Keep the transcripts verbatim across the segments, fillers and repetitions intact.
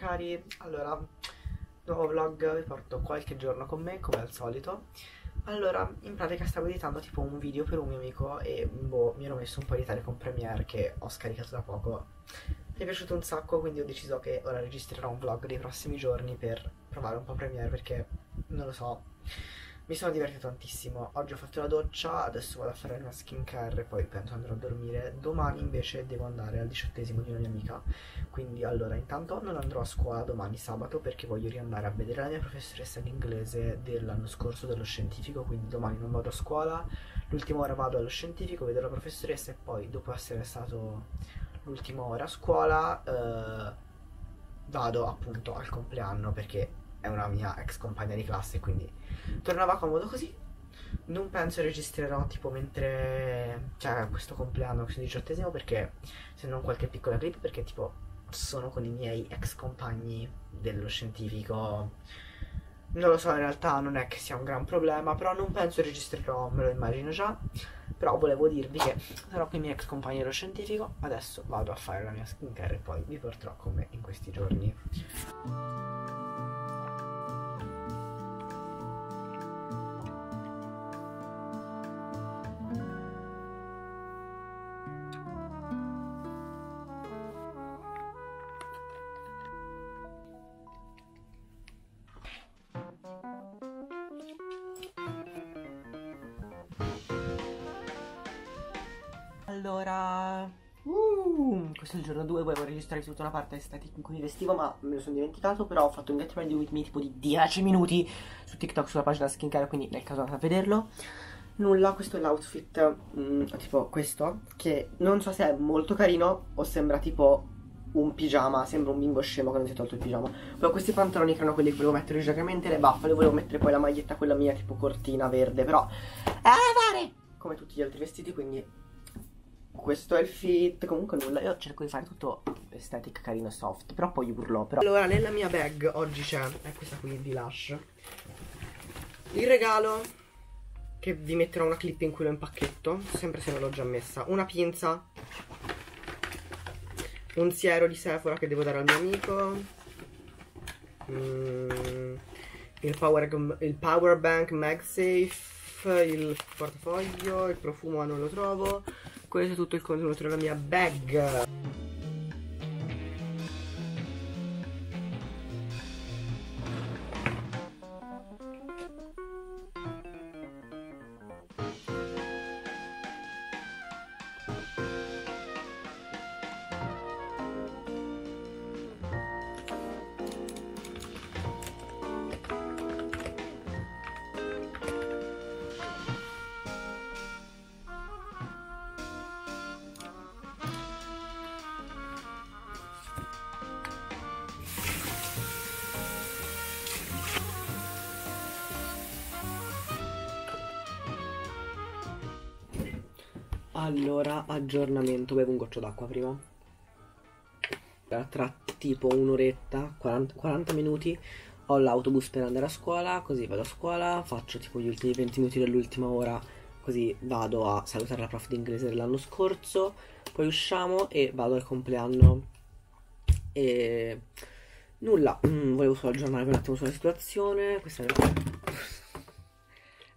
cari, allora, nuovo vlog, vi porto qualche giorno con me, come al solito. Allora, in pratica stavo editando tipo un video per un mio amico e boh, mi ero messo un po' a editare con Premiere, che ho scaricato da poco. Mi è piaciuto un sacco, quindi ho deciso che ora registrerò un vlog dei prossimi giorni per provare un po' Premiere, perché, non lo so, mi sono divertito tantissimo. Oggi ho fatto la doccia, adesso vado a fare una skincare e poi penso andrò a dormire. Domani invece devo andare al diciottesimo di una mia amica, quindi allora intanto non andrò a scuola domani sabato perché voglio riandare a vedere la mia professoressa di inglese dell'anno scorso dello scientifico, quindi domani non vado a scuola, l'ultima ora vado allo scientifico, vedo la professoressa e poi dopo essere stato l'ultima ora a scuola eh, vado appunto al compleanno perché è una mia ex compagna di classe, quindi tornava comodo così. Non penso registrerò tipo mentre cioè questo compleanno, questo diciottesimo, perché se non qualche piccola clip, perché tipo sono con i miei ex compagni dello scientifico. Non lo so, in realtà non è che sia un gran problema, però non penso registrerò, me lo immagino già. Però volevo dirvi che sarò con i miei ex compagni dello scientifico. Adesso vado a fare la mia skincare e poi vi porterò con me in questi giorni. Allora, uh, questo è il giorno due, volevo registrare tutta una parte estetica in cui mi vestivo, ma me lo sono dimenticato. Però ho fatto un get ready with me tipo di dieci minuti su TikTok sulla pagina skincare, quindi nel caso andate a vederlo. Nulla, questo è l'outfit, mm, tipo questo, che non so se è molto carino o sembra tipo un pigiama, sembra un bimbo scemo che non si è tolto il pigiama. Però questi pantaloni che erano quelli che volevo mettere originariamente, le baffole, volevo mettere poi la maglietta quella mia tipo cortina verde, però a lavare come tutti gli altri vestiti, quindi questo è il fit. Comunque nulla, io cerco di fare tutto aesthetic, carino, soft, però poi urlo però. Allora, nella mia bag oggi c'è, è questa qui di Lush, il regalo, che vi metterò una clip in cui lo impacchetto, sempre se non l'ho già messa, una pinza, un siero di Sephora che devo dare al mio amico, mm, il, power, il power bank MagSafe, il portafoglio, il profumo non lo trovo. Questo è tutto il contenuto della mia bag. Allora, aggiornamento, bevo un goccio d'acqua prima. Tra tipo un'oretta, quaranta minuti, ho l'autobus per andare a scuola, così vado a scuola, faccio tipo gli ultimi venti minuti dell'ultima ora, così vado a salutare la prof di inglese dell'anno scorso, poi usciamo e vado al compleanno. E nulla, mm, volevo solo aggiornarvi un attimo sulla situazione. Questa è la,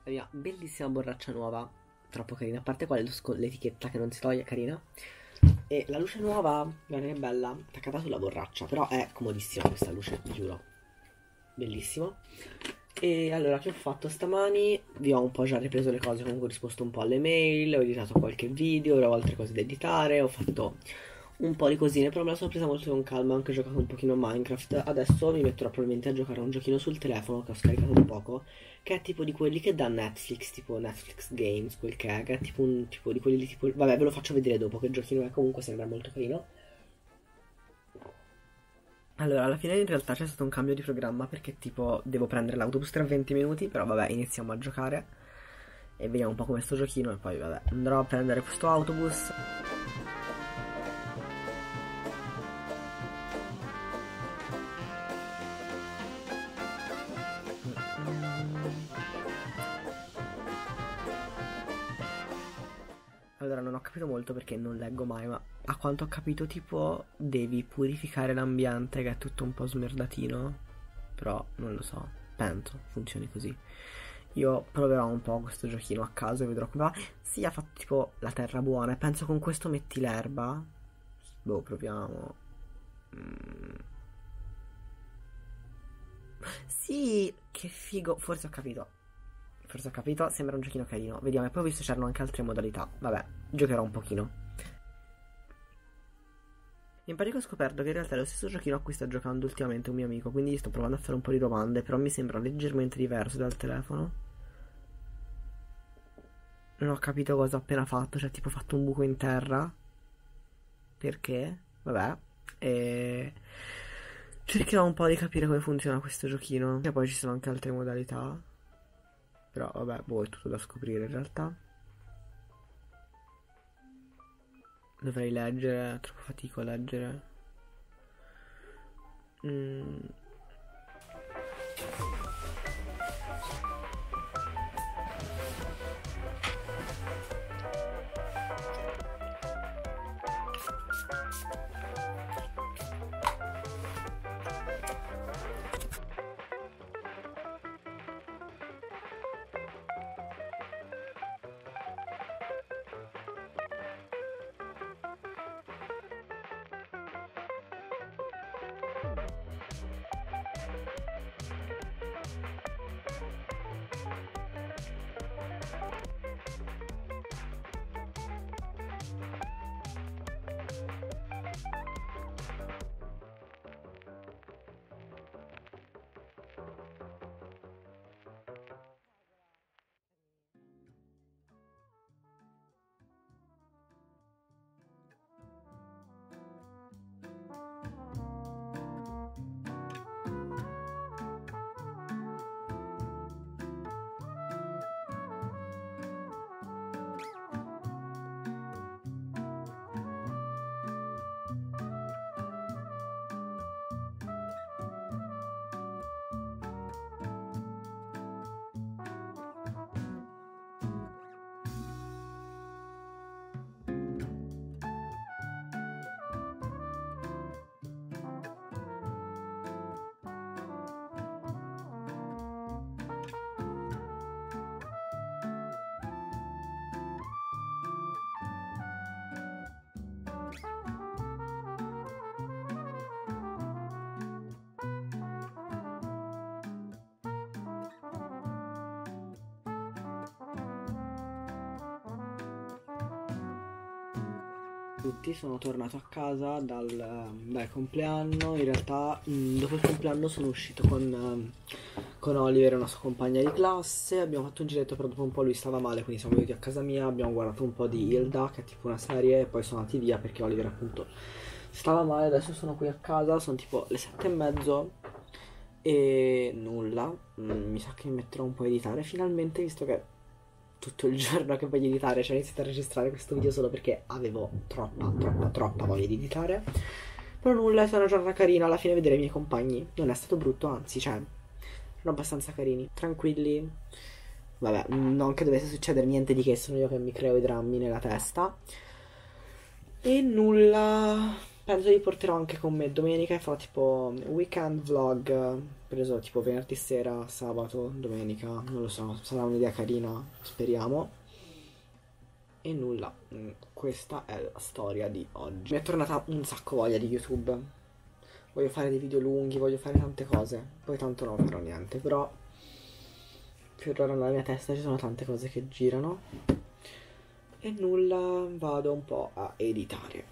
la mia bellissima borraccia nuova, troppo carina, a parte quale l'etichetta che non si toglie, carina, e la luce nuova, guarda che bella, attaccata sulla borraccia, però è comodissima questa luce, vi giuro, bellissima. E allora, che ho fatto stamani? Vi ho un po' già ripreso le cose, comunque ho risposto un po' alle mail, ho editato qualche video, ho altre cose da editare, ho fatto un po' di cosine, però me la sono presa molto con calma, ho anche giocato un pochino a Minecraft. Adesso mi metterò probabilmente a giocare a un giochino sul telefono che ho scaricato un poco, che è tipo di quelli che dà Netflix, tipo Netflix Games, quel che è, che è tipo un tipo di quelli lì, tipo, vabbè, ve lo faccio vedere dopo che giochino è, comunque sembra molto carino. Allora, alla fine in realtà c'è stato un cambio di programma perché tipo devo prendere l'autobus tra venti minuti, però vabbè, iniziamo a giocare e vediamo un po' come sto giochino e poi vabbè, andrò a prendere questo autobus. capito molto perché non leggo mai, ma a quanto ho capito tipo devi purificare l'ambiente, che è tutto un po' smerdatino, però non lo so, penso funzioni così. Io proverò un po' questo giochino a caso e vedrò come va. Sì, ha fatto tipo la terra buona e penso con questo metti l'erba. Boh, proviamo. mm. Sì, che figo, forse ho capito. Forse ho capito, sembra un giochino carino. Vediamo, e poi ho visto c'erano anche altre modalità. Vabbè, giocherò un pochino. In pratica ho scoperto che in realtà è lo stesso giochino a cui sta giocando ultimamente un mio amico, quindi gli sto provando a fare un po' di domande, però mi sembra leggermente diverso dal telefono. Non ho capito cosa ho appena fatto, cioè tipo ho fatto un buco in terra. Perché? Vabbè. E... cercherò un po' di capire come funziona questo giochino. E poi ci sono anche altre modalità. Però vabbè, boh, è tutto da scoprire in realtà. Dovrei leggere, troppo fatico a leggere. mm. Tutti, sono tornato a casa dal, dal compleanno. In realtà mh, dopo il compleanno sono uscito con, con Oliver, una sua compagna di classe. Abbiamo fatto un giretto, però dopo un po' lui stava male, quindi siamo venuti a casa mia, abbiamo guardato un po' di Hilda, che è tipo una serie, e poi sono andati via perché Oliver appunto stava male. Adesso sono qui a casa, sono tipo le sette e mezzo e nulla. mh, Mi sa che mi metterò un po' a editare finalmente, visto che tutto il giorno che voglio editare, cioè ho iniziato a registrare questo video solo perché avevo troppa, troppa, troppa voglia di editare. Però nulla, è stata una giornata carina, alla fine vedere i miei compagni non è stato brutto, anzi, cioè, erano abbastanza carini, tranquilli. Vabbè, non che dovesse succedere niente di che, sono io che mi creo i drammi nella testa. E nulla, penso li porterò anche con me domenica e farò tipo weekend vlog, preso tipo venerdì sera, sabato, domenica, non lo so, sarà un'idea carina, speriamo. E nulla, questa è la storia di oggi. Mi è tornata un sacco voglia di YouTube, voglio fare dei video lunghi, voglio fare tante cose, poi tanto non farò niente, però più ora nella mia testa ci sono tante cose che girano. E nulla, vado un po' a editare.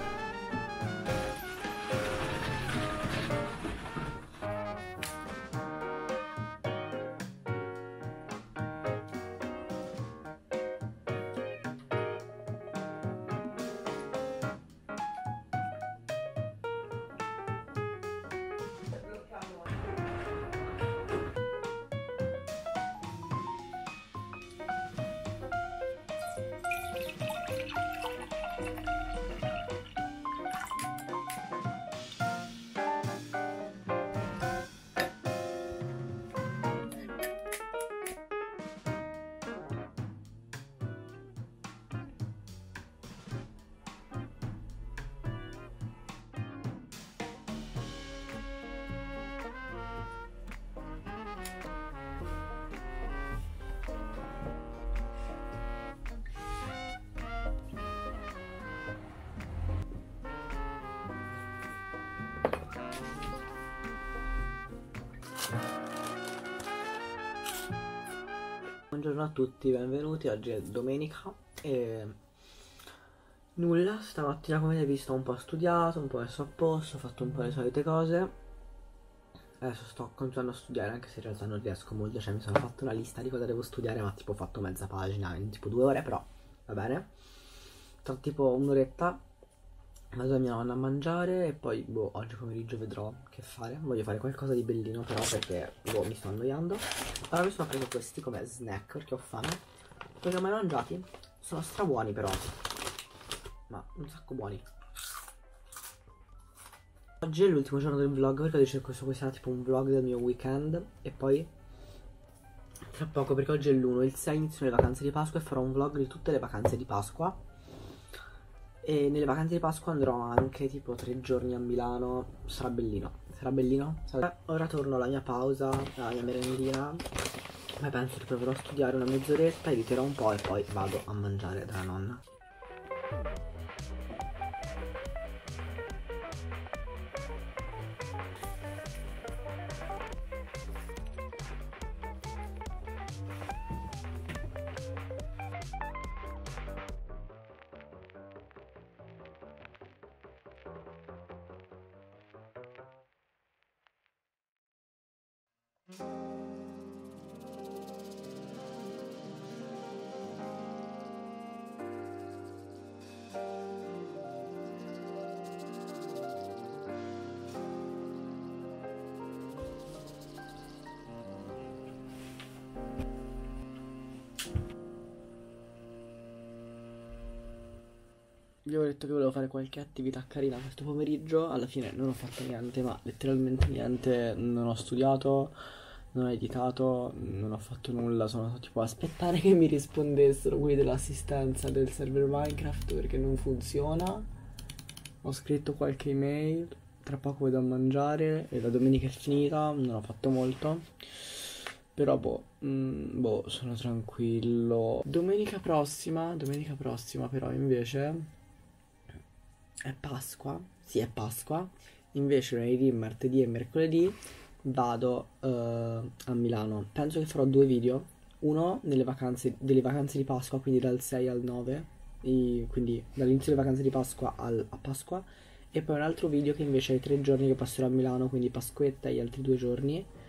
Buongiorno a tutti, benvenuti. Oggi è domenica e nulla, stamattina come avete visto ho un po' studiato, un po' messo a posto, ho fatto un po' le solite cose. Adesso sto continuando a studiare, anche se in realtà non riesco molto, cioè mi sono fatto una lista di cosa devo studiare, ma tipo ho fatto mezza pagina in tipo due ore, però va bene. Tra tipo un'oretta vado da mia nonna a mangiare e poi boh, oggi pomeriggio vedrò che fare. Voglio fare qualcosa di bellino però, perché boh, mi sto annoiando. Allora mi sono preso questi come snack perché ho fame. Non li ho mai mangiati, sono stra buoni però, ma un sacco buoni. Oggi è l'ultimo giorno del vlog perché ho deciso che questo sarà tipo un vlog del mio weekend. E poi tra poco, perché oggi è l'uno, il sei inizio le vacanze di Pasqua e farò un vlog di tutte le vacanze di Pasqua. E nelle vacanze di Pasqua andrò anche tipo tre giorni a Milano. Sarà bellino, sarà bellino. Sarà... Ora torno alla mia pausa, alla mia merendina. Ma penso che proverò a studiare una mezz'oretta, editerò un po' e poi vado a mangiare dalla nonna. Vi avevo detto che volevo fare qualche attività carina questo pomeriggio. Alla fine non ho fatto niente, ma letteralmente niente. Non ho studiato, non ho editato, non ho fatto nulla. Sono stato tipo a aspettare che mi rispondessero quelli dell'assistenza del server Minecraft perché non funziona. Ho scritto qualche email. Tra poco vado a mangiare e la domenica è finita, non ho fatto molto. Però boh, mh, boh, sono tranquillo. Domenica prossima, domenica prossima però invece... è Pasqua, sì è Pasqua, invece lunedì, martedì e mercoledì vado uh, a Milano. Penso che farò due video, uno nelle vacanze, delle vacanze di Pasqua, quindi dal sei al nove, e quindi dall'inizio delle vacanze di Pasqua al, a Pasqua, e poi un altro video che invece è i tre giorni che passerò a Milano, quindi Pasquetta e gli altri due giorni.